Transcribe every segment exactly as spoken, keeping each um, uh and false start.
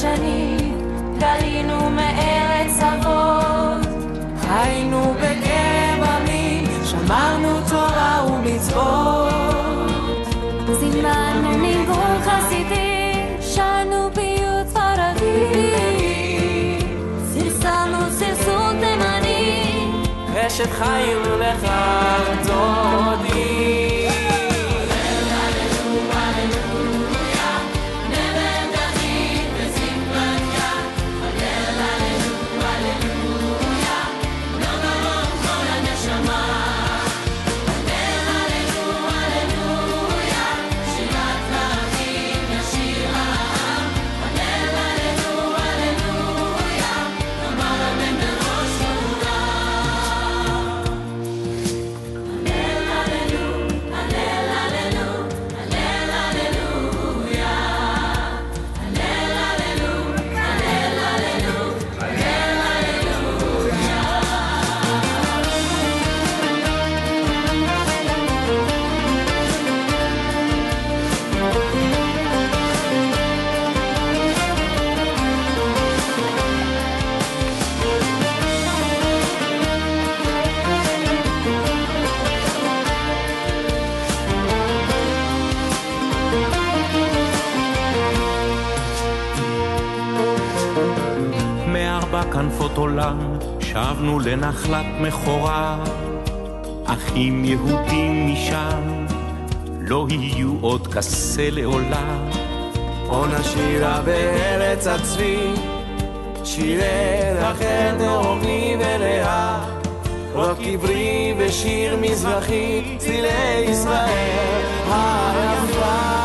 שנים גלינו מארץ אבות, חיינו בקרב עמים, שמרנו תורה ומצוות, זימנו ניגון חסידי, שרנו פיוט ספרדי, סרסלנו סרסול תימני, רשת חיים לחרדודים. כנפות עולם, שבנו לנחלת מכורה, אחים יהודים משם, לא יהיו עוד כסה לעולם. עון השירה בארץ הצבי, שירי רחל דורני ולאה, רוק עברי ושיר מזרחי, צילי ישראל הערבה.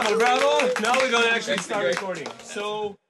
Bravo, bravo. Now we're going to actually start recording. So